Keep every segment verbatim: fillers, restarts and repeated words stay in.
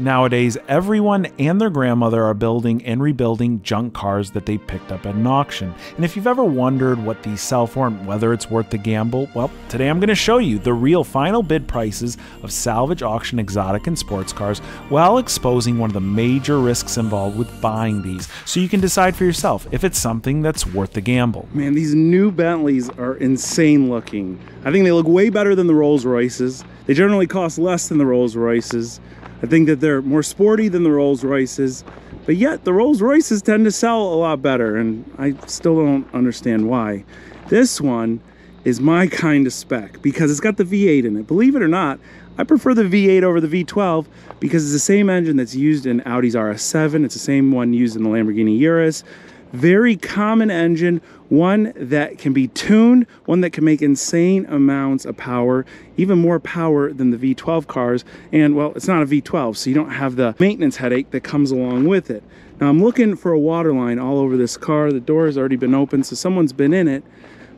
Nowadays, everyone and their grandmother are building and rebuilding junk cars that they picked up at an auction. And if you've ever wondered what these sell for and whether it's worth the gamble, well, today I'm going to show you the real final bid prices of salvage auction exotic and sports cars while exposing one of the major risks involved with buying these, so you can decide for yourself if it's something that's worth the gamble. Man, these new Bentleys are insane looking. I think they look way better than the Rolls-Royces. They generally cost less than the Rolls-Royces. I think that they're more sporty than the Rolls-Royces, but yet the Rolls-Royces tend to sell a lot better, and I still don't understand why. This one is my kind of spec because it's got the V eight in it. Believe it or not, I prefer the V eight over the V twelve because it's the same engine that's used in Audi's R S seven. It's the same one used in the Lamborghini Urus. Very common engine, one that can be tuned, one that can make insane amounts of power, even more power than the V twelve cars. And well, it's not a V twelve, so you don't have the maintenance headache that comes along with it. Now I'm looking for a water line all over this car. The door has already been open, so someone's been in it,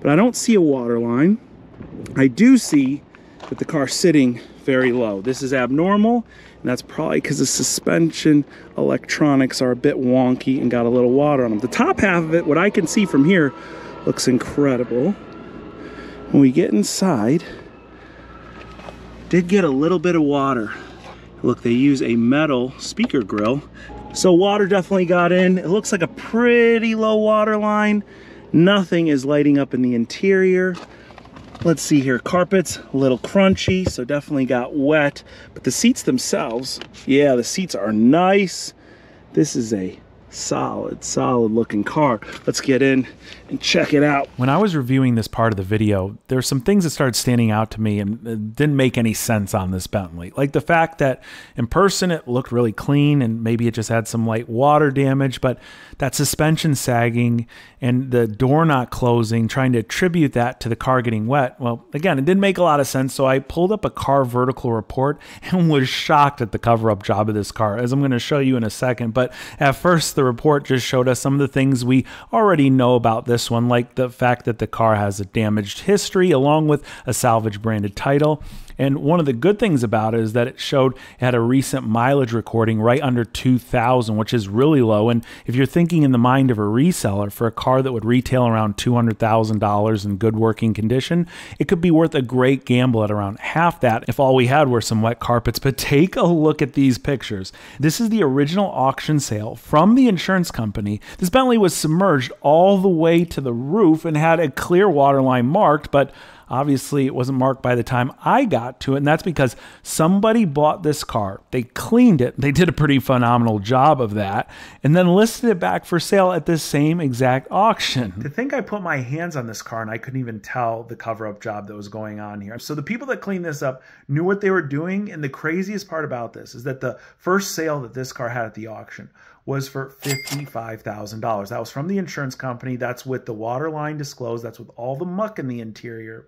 but I don't see a water line. I do see that the car's sitting very low. This is abnormal, and that's probably because the suspension electronics are a bit wonky and got a little water on them. The top half of it, what I can see from here, looks incredible. When we get inside, did get a little bit of water. Look, they use a metal speaker grill, so water definitely got in. It looks like a pretty low water line. Nothing is lighting up in the interior. Let's see here, carpets, a little crunchy, so definitely got wet. But the seats themselves, yeah, the seats are nice. This is a solid, solid looking car. Let's get in and check it out. When I was reviewing this part of the video, there were some things that started standing out to me and didn't make any sense on this Bentley. Like the fact that in person it looked really clean and maybe it just had some light water damage, but that suspension sagging and the door not closing, trying to attribute that to the car getting wet. Well, again, it didn't make a lot of sense. So I pulled up a Car Vertical report and was shocked at the cover-up job of this car, as I'm going to show you in a second. But at first, the report just showed us some of the things we already know about this one, like the fact that the car has a damaged history along with a salvage branded title. And one of the good things about it is that it showed it had a recent mileage recording right under two thousand, which is really low. And if you're thinking in the mind of a reseller for a car that would retail around two hundred thousand dollars in good working condition, it could be worth a great gamble at around half that if all we had were some wet carpets. But take a look at these pictures. This is the original auction sale from the insurance company. This Bentley was submerged all the way to the roof and had a clear water line marked, but obviously, it wasn't marked by the time I got to it, and that's because somebody bought this car. They cleaned it. They did a pretty phenomenal job of that, and then listed it back for sale at this same exact auction. To think I put my hands on this car and I couldn't even tell the cover-up job that was going on here. So the people that cleaned this up knew what they were doing, and the craziest part about this is that the first sale that this car had at the auction was for fifty-five thousand dollars. That was from the insurance company. That's with the water line disclosed. That's with all the muck in the interior.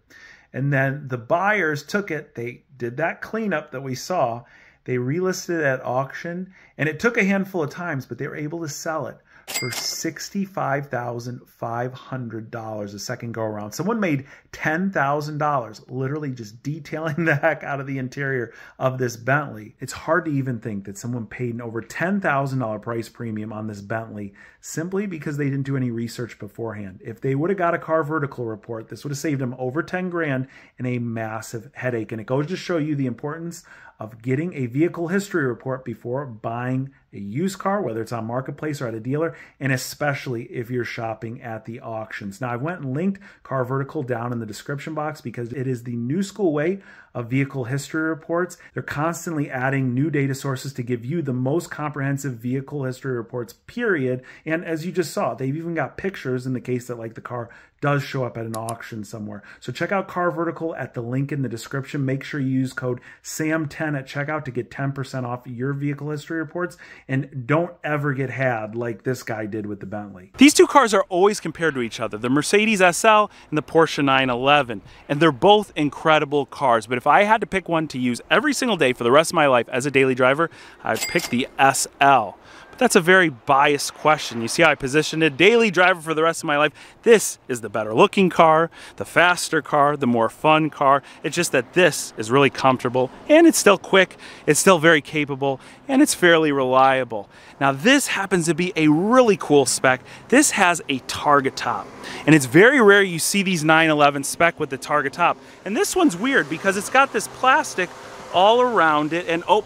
And then the buyers took it. They did that cleanup that we saw. They relisted it at auction, and it took a handful of times, but they were able to sell it for sixty-five thousand five hundred dollars a second go around. Someone made ten thousand dollars literally just detailing the heck out of the interior of this Bentley. It's hard to even think that someone paid an over ten thousand dollar price premium on this Bentley simply because they didn't do any research beforehand. If they would have got a Car Vertical report, this would have saved them over ten grand and a massive headache. And it goes to show you the importance of getting a vehicle history report before buying a used car, whether it's on Marketplace or at a dealer, and especially if you're shopping at the auctions. Now, I went and linked Car Vertical down in the description box because it is the new school way of vehicle history reports. They're constantly adding new data sources to give you the most comprehensive vehicle history reports, period. And as you just saw, they've even got pictures in the case that like the car does show up at an auction somewhere. So check out Car Vertical at the link in the description. Make sure you use code SAM ten at checkout to get ten percent off your vehicle history reports. And don't ever get had like this guy did with the Bentley. These two cars are always compared to each other, the Mercedes S L and the Porsche nine eleven. And they're both incredible cars. But if I had to pick one to use every single day for the rest of my life as a daily driver, I'd pick the S L. That's a very biased question. You see how I positioned it? Daily driver for the rest of my life. This is the better looking car, the faster car, the more fun car. It's just that this is really comfortable and it's still quick, it's still very capable, and it's fairly reliable. Now this happens to be a really cool spec. This has a target top, and it's very rare you see these nine eleven spec with the target top. And this one's weird because it's got this plastic all around it, and oh,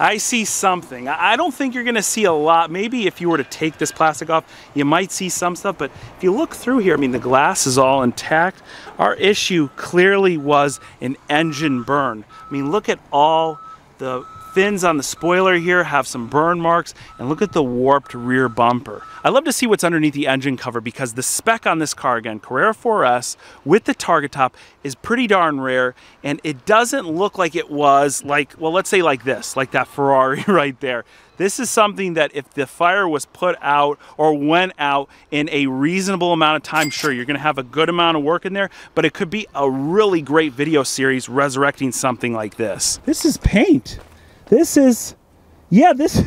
I see something. I don't think you're gonna see a lot. Maybe if you were to take this plastic off, you might see some stuff, but if you look through here, I mean, the glass is all intact. Our issue clearly was an engine burn. I mean, look at all the fins on the spoiler here, have some burn marks, and look at the warped rear bumper. I love to see what's underneath the engine cover because the spec on this car, again, Carrera four S with the target top, is pretty darn rare, and it doesn't look like it was like, well, let's say like this, like that Ferrari right there. This is something that if the fire was put out or went out in a reasonable amount of time, sure, you're gonna have a good amount of work in there, but it could be a really great video series resurrecting something like this. This is paint. This is, yeah, this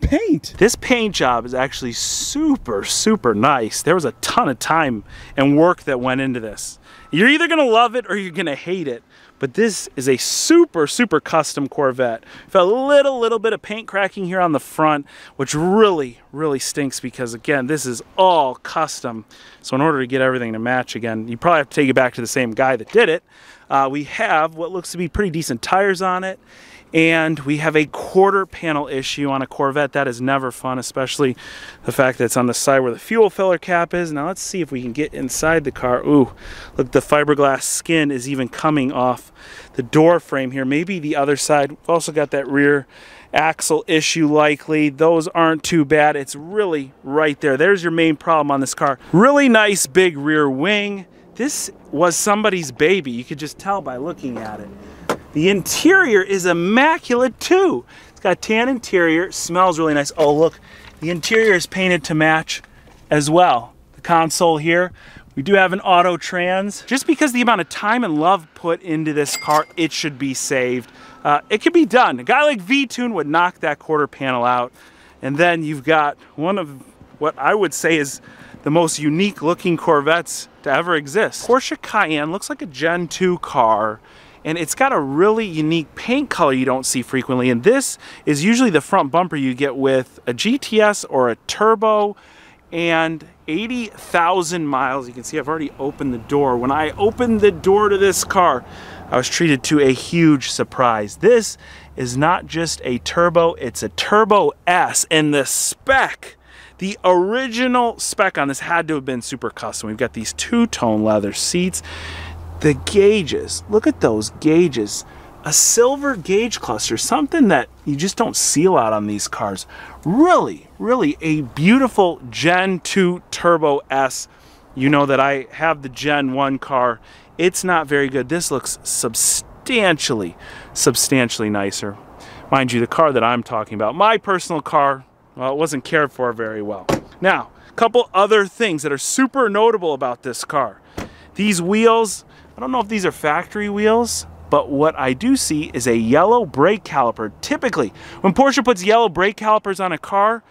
paint. This paint job is actually super, super nice. There was a ton of time and work that went into this. You're either gonna love it or you're gonna hate it, but this is a super, super custom Corvette. Felt a little, little bit of paint cracking here on the front, which really, really stinks because, again, this is all custom. So in order to get everything to match, again, you probably have to take it back to the same guy that did it. Uh, we have what looks to be pretty decent tires on it. And we have a quarter panel issue on a Corvette. That is never fun, especially the fact that it's on the side where the fuel filler cap is. Now let's see if we can get inside the car. Ooh, look, the fiberglass skin is even coming off the door frame here. Maybe the other side. We've also got that rear axle issue likely. Those aren't too bad. It's really right there. There's your main problem on this car. Really nice big rear wing. This was somebody's baby. You could just tell by looking at it. The interior is immaculate too. It's got a tan interior, smells really nice. Oh look, the interior is painted to match as well. The console here, we do have an auto trans. Just because the amount of time and love put into this car, it should be saved. Uh, it could be done. A guy like V-Tune would knock that quarter panel out. And then you've got one of what I would say is the most unique looking Corvettes to ever exist. Porsche Cayenne looks like a Gen two car. And it's got a really unique paint color you don't see frequently. And this is usually the front bumper you get with a G T S or a turbo and eighty thousand miles. You can see I've already opened the door. When I opened the door to this car, I was treated to a huge surprise. This is not just a turbo, it's a Turbo S. And the spec, the original spec on this had to have been super custom. We've got these two-tone leather seats. The gauges, look at those gauges. A silver gauge cluster, something that you just don't see a lot on these cars. Really, really a beautiful Gen two Turbo S. You know that I have the Gen one car. It's not very good. This looks substantially, substantially nicer. Mind you, the car that I'm talking about, my personal car, well, it wasn't cared for very well. Now, a couple other things that are super notable about this car. These wheels, I don't know if these are factory wheels, but what I do see is a yellow brake caliper. Typically, when Porsche puts yellow brake calipers on a car,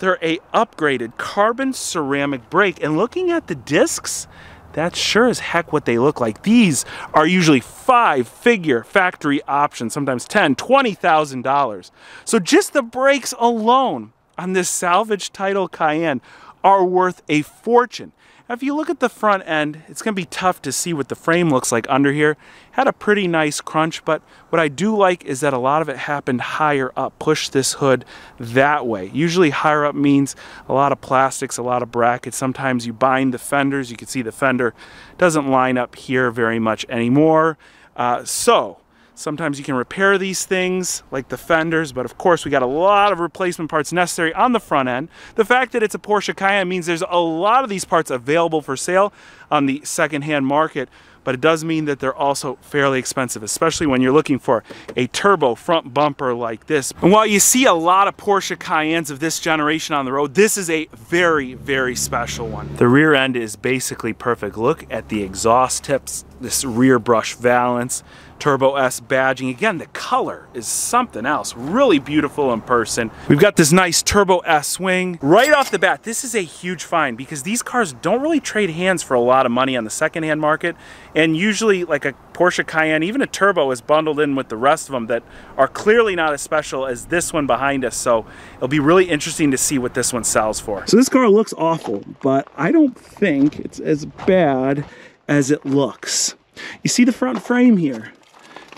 they're a upgraded carbon ceramic brake. And looking at the discs, that's sure as heck what they look like. These are usually five-figure factory options, sometimes ten thousand dollars, twenty thousand dollars. So just the brakes alone on this salvage title Cayenne are worth a fortune. Now, if you look at the front end, it's gonna be tough to see what the frame looks like under here. Had a pretty nice crunch, but what I do like is that a lot of it happened higher up. Push this hood that way. Usually higher up means a lot of plastics, a lot of brackets. Sometimes you bind the fenders. You can see the fender doesn't line up here very much anymore. Uh, so sometimes you can repair these things like the fenders, but of course we got a lot of replacement parts necessary on the front end. The fact that it's a Porsche Cayenne means there's a lot of these parts available for sale on the secondhand market, but it does mean that they're also fairly expensive, especially when you're looking for a turbo front bumper like this. And while you see a lot of Porsche Cayennes of this generation on the road, this is a very, very special one. The rear end is basically perfect. Look at the exhaust tips. this rear brush valance, Turbo S badging. Again, the color is something else. Really beautiful in person. We've got this nice Turbo S wing. Right off the bat, this is a huge find because these cars don't really trade hands for a lot of money on the secondhand market. And usually, like a Porsche Cayenne, even a Turbo is bundled in with the rest of them that are clearly not as special as this one behind us. So it'll be really interesting to see what this one sells for. So this car looks awful, but I don't think it's as bad as it looks. You see the front frame here.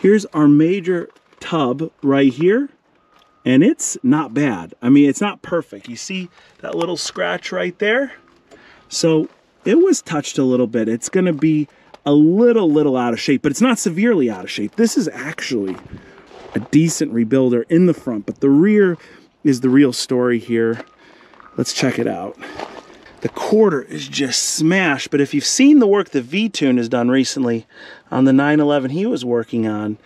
Here's our major tub right here, and it's not bad. I mean, it's not perfect. You see that little scratch right there? So it was touched a little bit. It's gonna be a little, little out of shape, but it's not severely out of shape. This is actually a decent rebuilder in the front, but the rear is the real story here. Let's check it out. The quarter is just smashed, but if you've seen the work that V-Tune has done recently on the nine eleven he was working on,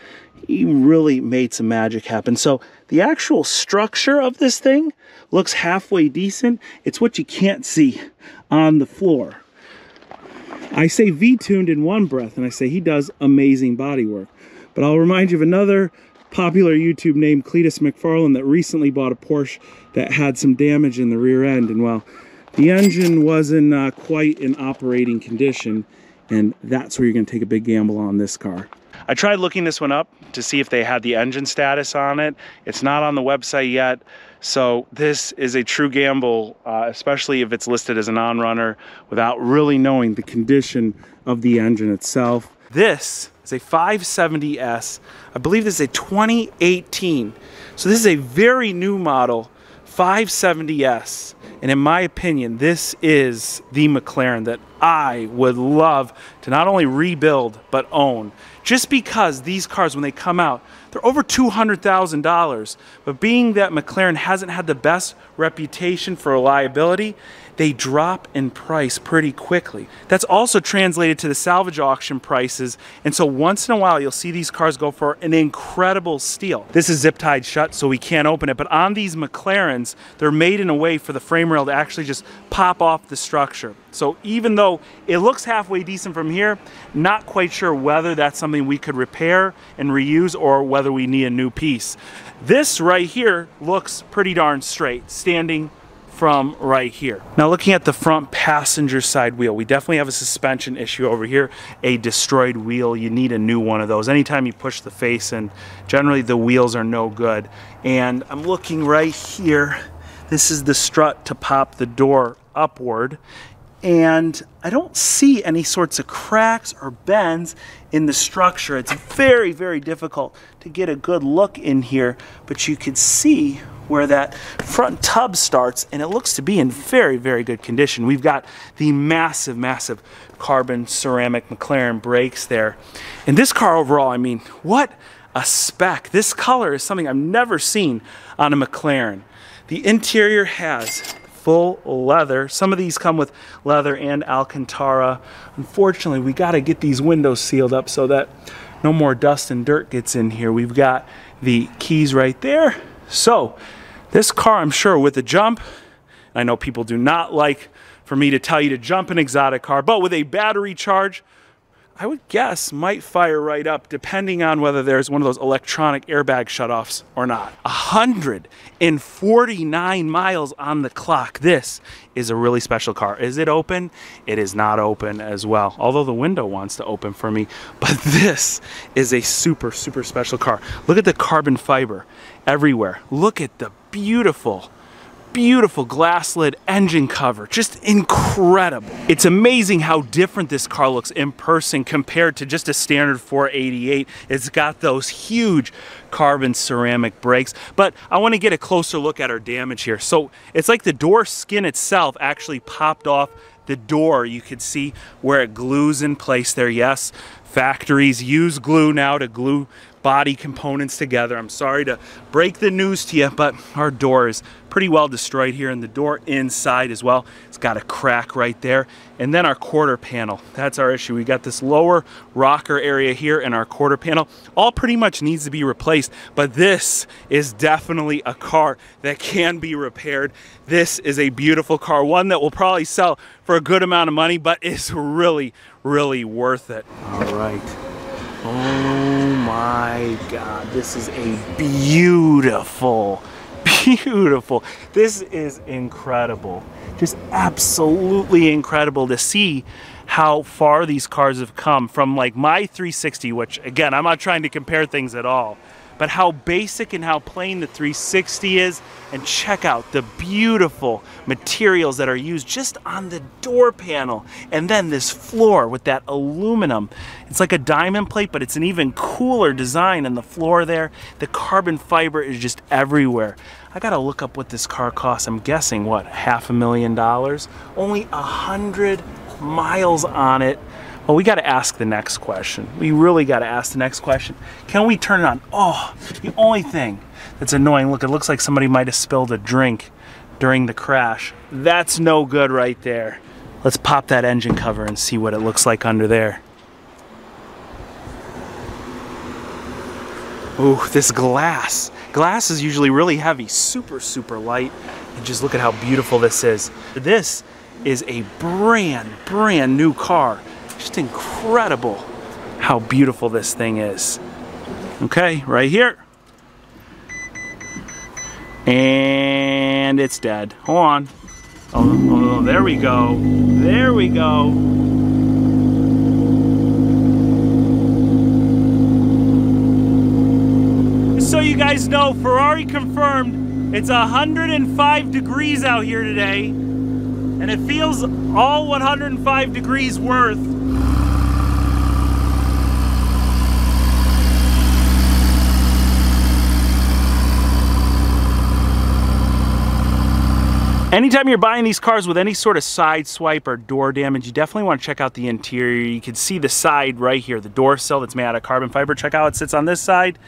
he really made some magic happen. So the actual structure of this thing looks halfway decent. It's what you can't see on the floor. I say V-Tuned in one breath, and I say he does amazing body work. But I'll remind you of another popular YouTube name, Cletus McFarland, that recently bought a Porsche that had some damage in the rear end, and well, the engine was in uh, quite an operating condition, and that's where you're going to take a big gamble on this car. I tried looking this one up to see if they had the engine status on it. It's not on the website yet, so this is a true gamble, uh, especially if it's listed as an on-runner without really knowing the condition of the engine itself. This is a five seventy S. I believe this is a twenty eighteen. So this is a very new model, five seventy S. And in my opinion, this is the McLaren that I would love to not only rebuild, but own. Just because these cars, when they come out, they're over two hundred thousand dollars. But being that McLaren hasn't had the best reputation for reliability, they drop in price pretty quickly. That's also translated to the salvage auction prices. And so once in a while, you'll see these cars go for an incredible steal. This is zip tied shut, so we can't open it. But on these McLarens, they're made in a way for the frame rail to actually just pop off the structure. So even though it looks halfway decent from here, not quite sure whether that's something we could repair and reuse or whether we need a new piece. This right here looks pretty darn straight, standing from right here. Now looking at the front passenger side wheel, we definitely have a suspension issue over here, a destroyed wheel. You need a new one of those. Anytime you push the face in, generally the wheels are no good. And I'm looking right here. This is the strut to pop the door upward. And I don't see any sorts of cracks or bends in the structure. It's very, very difficult to get a good look in here, but you can see where that front tub starts, and it looks to be in very, very good condition. We've got the massive, massive carbon ceramic McLaren brakes there. And this car overall, I mean, what a spec. This color is something I've never seen on a McLaren. The interior has full leather. Some of these come with leather and Alcantara. Unfortunately, we gotta get these windows sealed up so that no more dust and dirt gets in here. We've got the keys right there. So, this car, I'm sure, with a jump, I know people do not like for me to tell you to jump an exotic car, but with a battery charge, I would guess might fire right up depending on whether there's one of those electronic airbag shutoffs or not. one hundred forty-nine miles on the clock. This is a really special car. Is it open? It is not open as well, although the window wants to open for me, but this is a super, super special car. Look at the carbon fiber everywhere. Look at the beautiful, beautiful glass lid engine cover. Just incredible. It's amazing how different this car looks in person compared to just a standard four eighty-eight. It's got those huge carbon ceramic brakes, but I want to get a closer look at our damage here. So it's like the door skin itself actually popped off the door. You could see where it glues in place there. Yes, factories use glue now to glue body components together. I'm sorry to break the news to you, but our door is pretty well destroyed here, and the door inside as well. It's got a crack right there. And then our quarter panel, that's our issue. We got this lower rocker area here and our quarter panel all pretty much needs to be replaced, but this is definitely a car that can be repaired. This is a beautiful car, one that will probably sell for a good amount of money, but is really, really worth it. All right. Oh my God, this is a beautiful, beautiful. This is incredible. Just absolutely incredible to see how far these cars have come from like my three sixty, which again, I'm not trying to compare things at all, but how basic and how plain the three sixty is, and check out the beautiful materials that are used just on the door panel. And then this floor with that aluminum. It's like a diamond plate, but it's an even cooler design on the floor there. The carbon fiber is just everywhere. I gotta look up what this car costs. I'm guessing, what, half a million dollars? Only a hundred miles on it. Well, we got to ask the next question. We really got to ask the next question. Can we turn it on? Oh, the only thing that's annoying, look, it looks like somebody might have spilled a drink during the crash. That's no good right there. Let's pop that engine cover and see what it looks like under there. Ooh, this glass. Glass is usually really heavy, super, super light. And just look at how beautiful this is. This is a brand, brand new car. Just incredible how beautiful this thing is. Okay, right here. And it's dead. Hold on. Oh, oh, there we go. There we go. Just so you guys know, Ferrari confirmed it's one hundred five degrees out here today, and it feels all one hundred five degrees worth. Anytime you're buying these cars with any sort of side swipe or door damage, you definitely want to check out the interior. You can see the side right here, the door sill that's made out of carbon fiber. Check out how it sits on this side,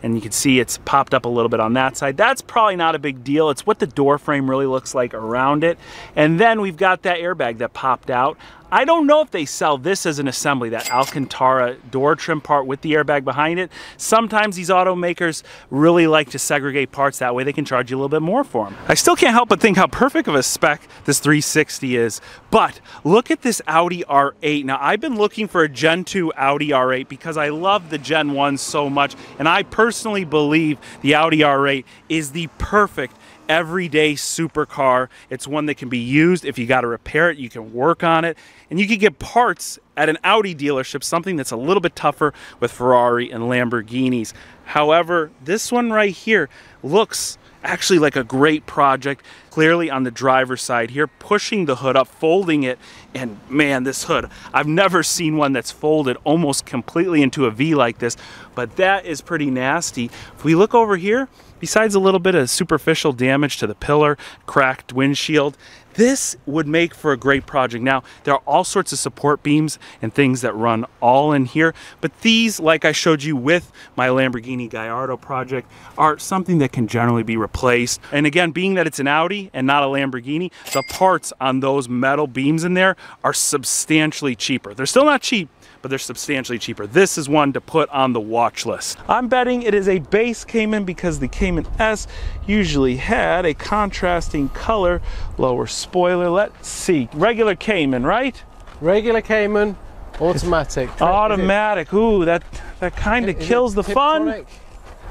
and you can see it's popped up a little bit on that side. That's probably not a big deal. It's what the door frame really looks like around it. And then we've got that airbag that popped out. I don't know if they sell this as an assembly, that Alcantara door trim part with the airbag behind it. Sometimes these automakers really like to segregate parts. That way they can charge you a little bit more for them. I still can't help but think how perfect of a spec this three sixty is, but look at this Audi R eight. Now, I've been looking for a Gen two Audi R eight because I love the Gen one so much, and I personally believe the Audi R eight is the perfect everyday supercar. It's one that can be used. If you got to repair it, you can work on it, and you can get parts at an Audi dealership, something that's a little bit tougher with Ferrari and Lamborghinis. However, this one right here looks actually like a great project. Clearly on the driver's side here, pushing the hood up, folding it, and man, this hood, I've never seen one that's folded almost completely into a V like this, but that is pretty nasty. If we look over here, besides a little bit of superficial damage to the pillar, cracked windshield, this would make for a great project. Now, there are all sorts of support beams and things that run all in here, but these, like I showed you with my Lamborghini Gallardo project, are something that can generally be replaced. And again, being that it's an Audi and not a Lamborghini, the parts on those metal beams in there are substantially cheaper. They're still not cheap, but they're substantially cheaper. This is one to put on the watch list. I'm betting it is a base Cayman because the Cayman S usually had a contrasting color, lower spoiler. Let's see, regular Cayman, right? Regular Cayman, automatic. It's automatic, ooh, that, that kind of kills the fun.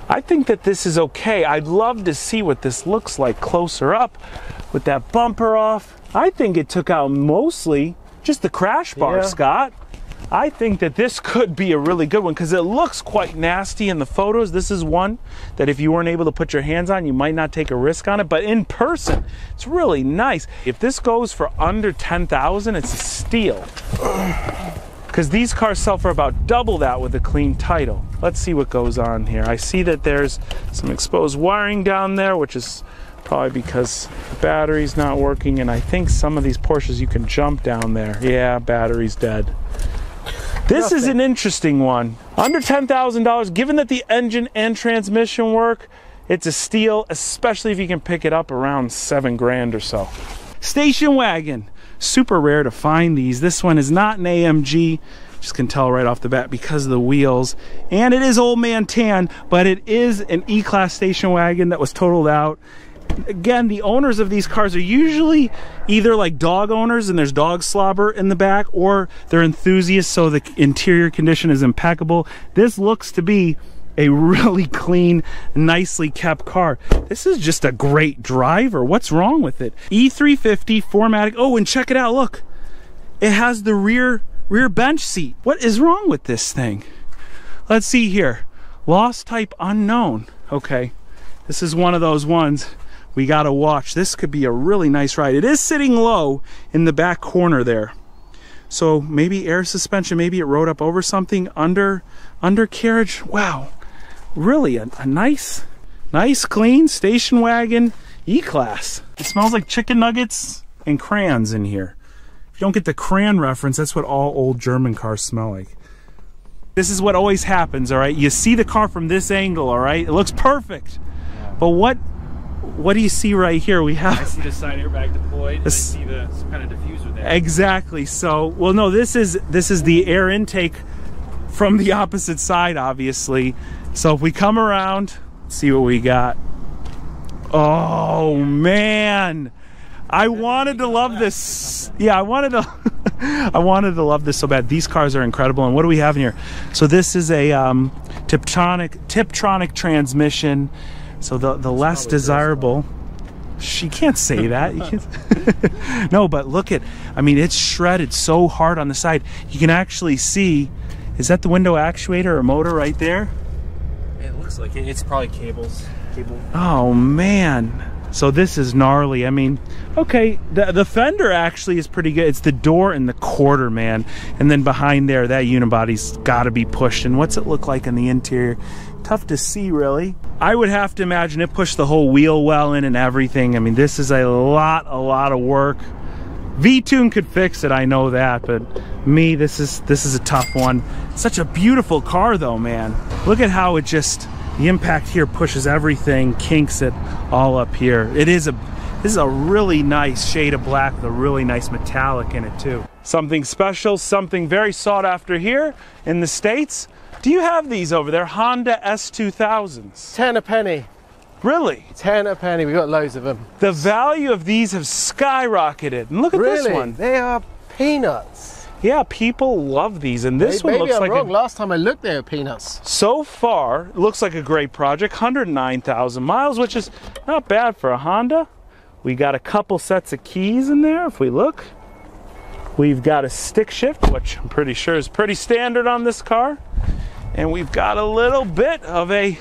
I think that this is okay. I'd love to see what this looks like closer up with that bumper off. I think it took out mostly just the crash bar, yeah. Scott. I think that this could be a really good one because it looks quite nasty in the photos. This is one that if you weren't able to put your hands on, you might not take a risk on it, but in person, it's really nice. If this goes for under ten thousand dollars, it's a steal. Because these cars sell for about double that with a clean title. Let's see what goes on here. I see that there's some exposed wiring down there, which is probably because the battery's not working, and I think some of these Porsches you can jump down there. Yeah, battery's dead. This Nothing. is an interesting one. Under ten thousand dollars, given that the engine and transmission work, it's a steal, especially if you can pick it up around seven grand or so. Station wagon. Super rare to find these. This one is not an A M G. Just can tell right off the bat because of the wheels. And it is old man tan, but it is an E-Class station wagon that was totaled out. again, the owners of these cars are usually either like dog owners and there's dog slobber in the back, or they're enthusiasts, so the interior condition is impeccable. This looks to be a really clean, nicely kept car. This is just a great driver. What's wrong with it? E three fifty, four matic. Oh, and check it out, look. It has the rear rear bench seat. What is wrong with this thing? Let's see here. Lost type unknown. Okay, this is one of those ones we gotta watch. This could be a really nice ride. It is sitting low in the back corner there. So maybe air suspension, maybe it rode up over something, under undercarriage. Wow, really a, a nice, nice clean station wagon E-Class. It smells like chicken nuggets and crayons in here. If you don't get the crayon reference, that's what all old German cars smell like. This is what always happens, all right? You see the car from this angle, all right? It looks perfect. Yeah. But what what do you see right here? We have... I see the side airbag deployed, this, and I see the some kind of diffuser there. Exactly. So, well, no, this is, this is the air intake from the opposite side, obviously. So if we come around, see what we got. Oh, man. I wanted to love this. Yeah, I wanted to... I wanted to love this so bad. These cars are incredible. And what do we have in here? So this is a um, Tiptronic, Tiptronic transmission. So the, the less desirable. She can't say that. You can't. No, but look at, I mean, it's shredded so hard on the side. You can actually see, is that the window actuator or motor right there? It looks like it. It's probably cables. Cable. Oh, man. So this is gnarly. I mean, okay, the, the fender actually is pretty good. It's the door and the quarter, man. And then behind there, that unibody's got to be pushed. And what's it look like in the interior? Tough to see, really. I would have to imagine it pushed the whole wheel well in and everything. I mean, this is a lot, a lot of work. V-Tune could fix it, I know that. But me, this is, this is a tough one. Such a beautiful car, though, man. Look at how it just... The impact here pushes everything, kinks it all up here. It is a, this is a really nice shade of black with a really nice metallic in it too. Something special, something very sought after here in the States. Do you have these over there? Honda S two thousands? Ten a penny. Really? Ten a penny, we've got loads of them. The value of these have skyrocketed. And look at really? This one. They are peanuts. Yeah, people love these, and this maybe, one looks maybe I'm like wrong. A, last time I looked, they were peanuts. So far, looks like a great project. one hundred nine thousand miles, which is not bad for a Honda. We got a couple sets of keys in there. If we look, we've got a stick shift, which I'm pretty sure is pretty standard on this car, and we've got a little bit of a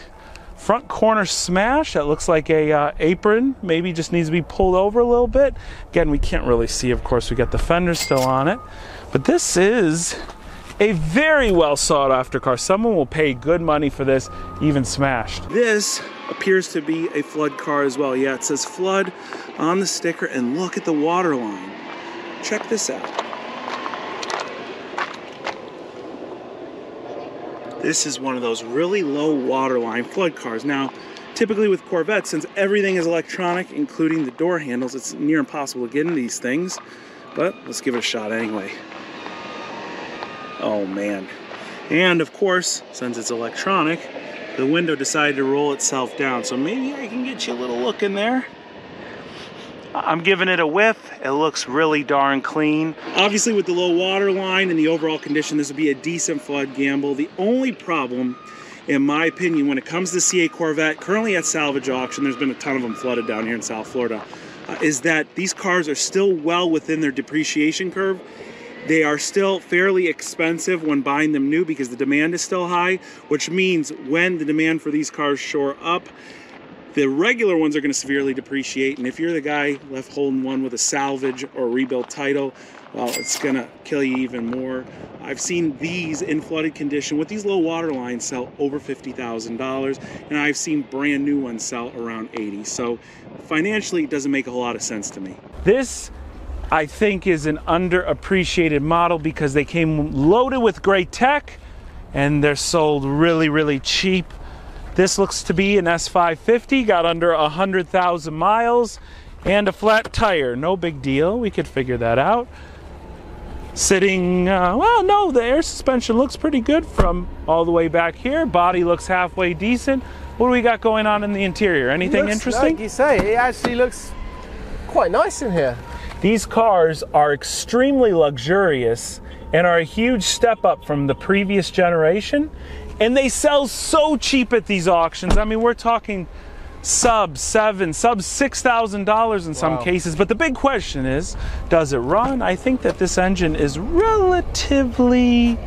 front corner smash that looks like a uh, apron. Maybe just needs to be pulled over a little bit. Again, we can't really see. Of course, we got the fender still on it. But this is a very well sought after car. Someone will pay good money for this, even smashed. This appears to be a flood car as well. Yeah, it says flood on the sticker, and look at the water line. Check this out. This is one of those really low waterline flood cars. Now, typically with Corvettes, since everything is electronic, including the door handles, it's near impossible to get in these things, but let's give it a shot anyway. Oh man. And of course, since it's electronic, the window decided to roll itself down. So maybe I can get you a little look in there. I'm giving it a whiff. It looks really darn clean. Obviously with the low water line and the overall condition, this would be a decent flood gamble. The only problem, in my opinion, when it comes to C A Corvette, currently at salvage auction, there's been a ton of them flooded down here in South Florida, uh, is that these cars are still well within their depreciation curve. They are still fairly expensive when buying them new because the demand is still high, which means when the demand for these cars shore up, the regular ones are going to severely depreciate, and if you're the guy left holding one with a salvage or rebuild title, well, it's going to kill you even more. I've seen these in flooded condition with these low water lines sell over fifty thousand dollars, and I've seen brand new ones sell around eighty thousand dollars. So financially, it doesn't make a whole lot of sense to me. This, I think, is an underappreciated model because they came loaded with great tech, and they're sold really, really cheap. This looks to be an S five fifty, got under one hundred thousand miles, and a flat tire. No big deal, we could figure that out. Sitting, uh, well, no, the air suspension looks pretty good from all the way back here. Body looks halfway decent. What do we got going on in the interior? Anything looks, interesting? Like you say, it actually looks quite nice in here. These cars are extremely luxurious and are a huge step up from the previous generation. And they sell so cheap at these auctions. I mean, we're talking sub seven, sub six thousand dollars in some wow. cases. But the big question is, does it run? I think that this engine is relatively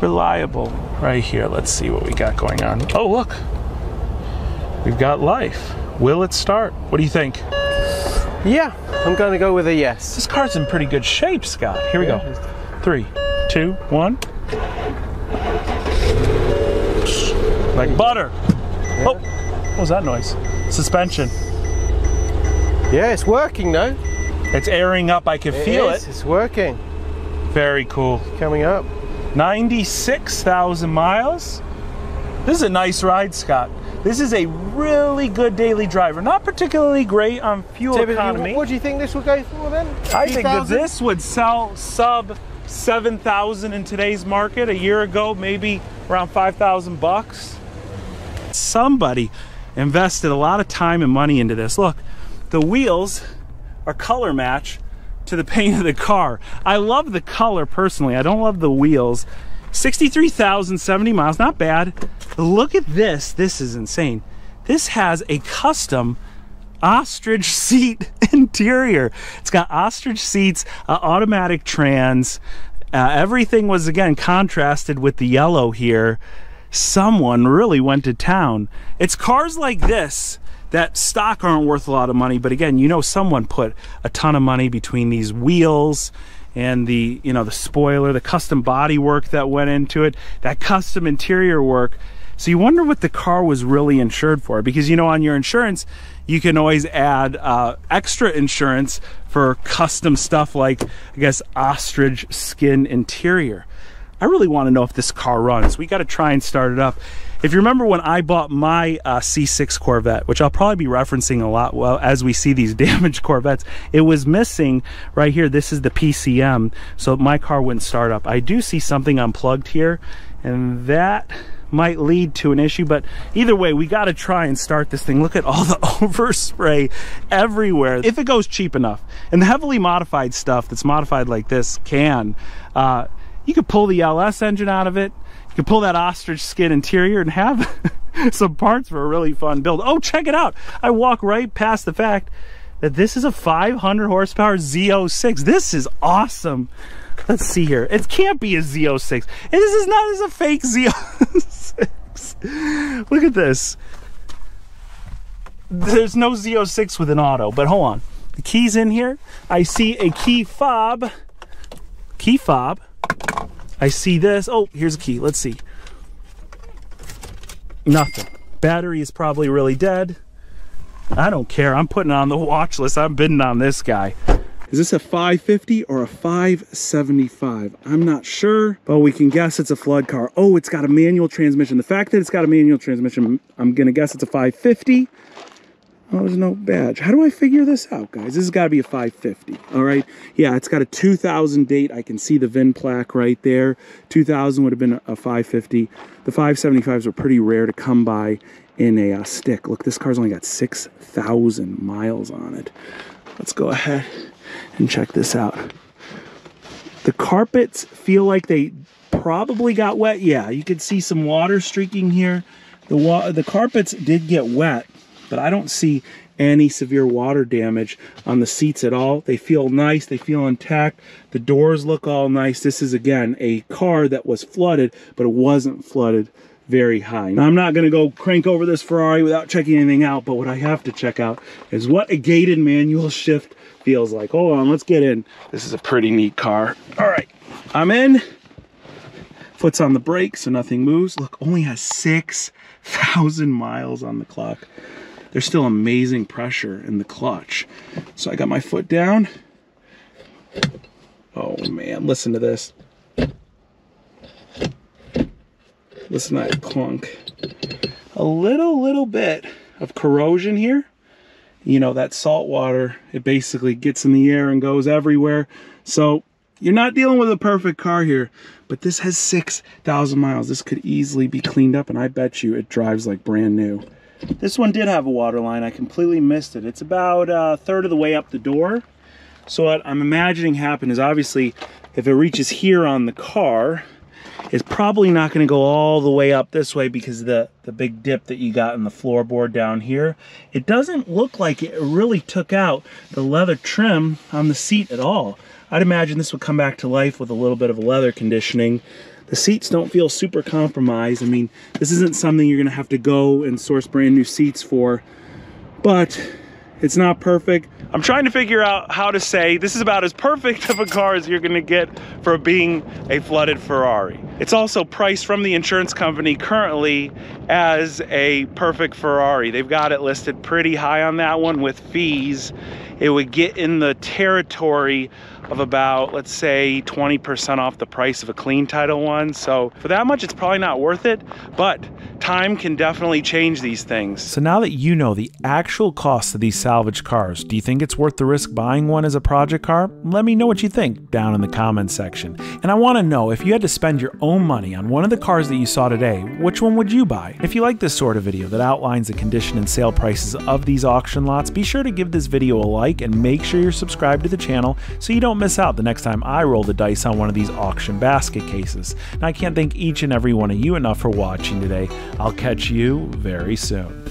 reliable. Right here, let's see what we got going on. Oh, look, we've got life. Will it start? What do you think? Yeah, I'm gonna go with a yes. This car's in pretty good shape, Scott. Here we go. Three, two, one. Like butter. Yeah. Oh, what was that noise? Suspension. Yeah, it's working though. It's airing up, I can it feel is. it. It's working. Very cool. It's coming up. ninety-six thousand miles. This is a nice ride, Scott. This is a really good daily driver. Not particularly great on fuel David, economy. You, what do you think this would go for then? I think that this would sell sub seven thousand in today's market. A year ago, maybe around five thousand bucks. Somebody invested a lot of time and money into this. Look, the wheels are color match to the paint of the car. I love the color personally. I don't love the wheels. sixty-three thousand seventy miles, not bad. Look at this, this is insane. This has a custom ostrich seat interior. It's got ostrich seats, uh, automatic trans. Uh, everything was, again, contrasted with the yellow here. Someone really went to town. It's cars like this that stock aren't worth a lot of money, but again, you know someone put a ton of money between these wheels and the, you know, the spoiler, the custom body work that went into it, that custom interior work. So you wonder what the car was really insured for, because, you know, on your insurance, you can always add uh, extra insurance for custom stuff like, I guess, ostrich skin interior. I really want to know if this car runs. We got to try and start it up. If you remember when I bought my uh, C six Corvette, which I'll probably be referencing a lot well, as we see these damaged Corvettes, it was missing right here. This is the P C M, so my car wouldn't start up. I do see something unplugged here, and that might lead to an issue, but either way, we got to try and start this thing. Look at all the overspray everywhere. If it goes cheap enough, and the heavily modified stuff that's modified like this can, uh, you could pull the L S engine out of it. You can pull that ostrich skin interior and have some parts for a really fun build. Oh, check it out. I walk right past the fact that this is a five hundred horsepower Z oh six. This is awesome. Let's see here. It can't be a Z oh six. This is not as a fake Z oh six. Look at this. There's no Z oh six with an auto, but hold on. The key's in here. I see a key fob. Key fob. I see this. Oh, here's a key. Let's see. Nothing. Battery is probably really dead. I don't care. I'm putting on the watch list. I'm bidding on this guy. Is this a five fifty or a five seventy-five? I'm not sure, but we can guess it's a flood car. Oh, it's got a manual transmission. The fact that it's got a manual transmission, I'm going to guess it's a five fifty. Oh, there's no badge. How do I figure this out, guys? This has got to be a five fifty, all right? Yeah, it's got a two thousand date. I can see the V I N plaque right there. two thousand would have been a five fifty. The five seventy-fives are pretty rare to come by in a uh, stick. Look, this car's only got six thousand miles on it. Let's go ahead and check this out. The carpets feel like they probably got wet. Yeah, you could see some water streaking here. The, wa the carpets did get wet, but I don't see any severe water damage on the seats at all. They feel nice, they feel intact. The doors look all nice. This is, again, a car that was flooded, but it wasn't flooded very high. Now, I'm not gonna go crank over this Ferrari without checking anything out, but what I have to check out is what a gated manual shift feels like. Hold on, let's get in. This is a pretty neat car. All right, I'm in. Foot's on the brake, so nothing moves. Look, only has six thousand miles on the clock. There's still amazing pressure in the clutch. So I got my foot down. Oh man, listen to this. Listen to that clunk. A little, little bit of corrosion here. You know, that salt water, it basically gets in the air and goes everywhere. So you're not dealing with a perfect car here, but this has six thousand miles. This could easily be cleaned up, and I bet you it drives like brand new. This one did have a water line. I completely missed it. It's about a third of the way up the door. So what I'm imagining happened is, obviously if it reaches here on the car, it's probably not going to go all the way up this way because of the, the big dip that you got in the floorboard down here. It doesn't look like it really took out the leather trim on the seat at all. I'd imagine this would come back to life with a little bit of leather conditioning. The seats don't feel super compromised. I mean, this isn't something you're going to have to go and source brand new seats for, but it's not perfect. I'm trying to figure out how to say this is about as perfect of a car as you're going to get for being a flooded Ferrari. It's also priced from the insurance company currently as a perfect Ferrari. They've got it listed pretty high on that one with fees. It would get in the territory of about, let's say, twenty percent off the price of a clean Title One. So for that much, it's probably not worth it, but time can definitely change these things. So now that you know the actual cost of these salvage cars, do you think it's worth the risk buying one as a project car? Let me know what you think down in the comments section. And I want to know, if you had to spend your own money on one of the cars that you saw today, which one would you buy? If you like this sort of video that outlines the condition and sale prices of these auction lots, be sure to give this video a like and make sure you're subscribed to the channel so you don't miss out the next time I roll the dice on one of these auction basket cases. And I can't thank each and every one of you enough for watching today. I'll catch you very soon.